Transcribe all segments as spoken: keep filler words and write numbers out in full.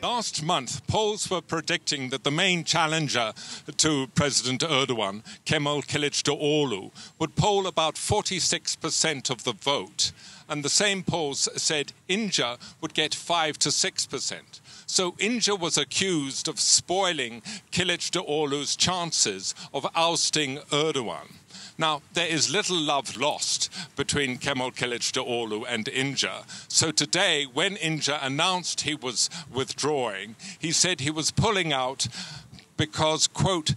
Last month, polls were predicting that the main challenger to President Erdogan, Kemal Kilicdaroglu, would poll about forty-six percent of the vote. And the same polls said Ince would get five to six percent. So Ince was accused of spoiling Kilicdaroglu's chances of ousting Erdogan. Now, there is little love lost between Kemal Kilicdaroglu and Ince. So today, when Ince announced he was withdrawing, he said he was pulling out because, quote,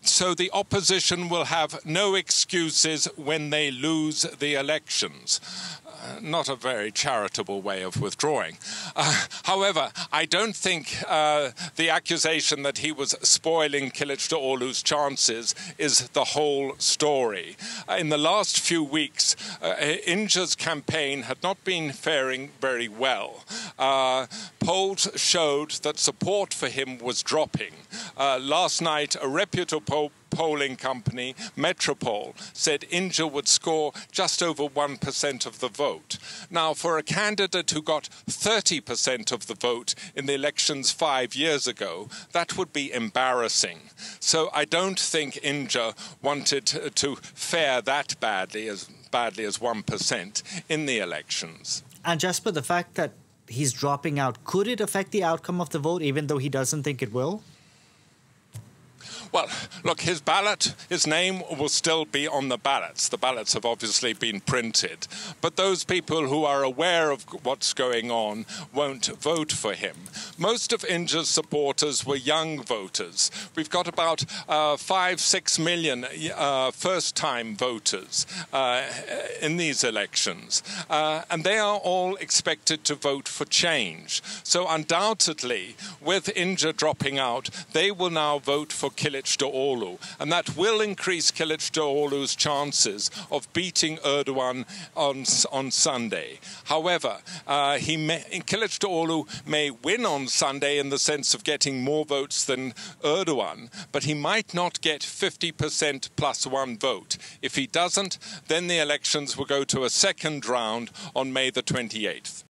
so the opposition will have no excuses when they lose the elections. Uh, not a very charitable way of withdrawing. Uh, however, I don't think uh, the accusation that he was spoiling Kilicdaroglu's chances is the whole story. Uh, in the last few weeks, uh, Ince's campaign had not been faring very well. Uh, polls showed that support for him was dropping. Uh, last night, a reputable poll polling company, Metropol, said Ince would score just over one percent of the vote. Now, for a candidate who got thirty percent of the vote in the elections five years ago, that would be embarrassing. So I don't think Ince wanted to fare that badly, as badly as one percent in the elections. And Jasper, the fact that he's dropping out, could it affect the outcome of the vote, even though he doesn't think it will? Well, look, his ballot, his name will still be on the ballots. The ballots have obviously been printed. But those people who are aware of what's going on won't vote for him. Most of Ince's supporters were young voters. We've got about uh, five, six million uh, first-time voters uh, in these elections. Uh, and they are all expected to vote for change. So undoubtedly, with Ince dropping out, they will now vote for Kilicdaroglu, and that will increase Kilicdaroglu's chances of beating Erdogan on, on Sunday. However, uh, he may, Kilicdaroglu may win on Sunday in the sense of getting more votes than Erdogan, but he might not get fifty percent plus one vote. If he doesn't, then the elections will go to a second round on May the twenty-eighth.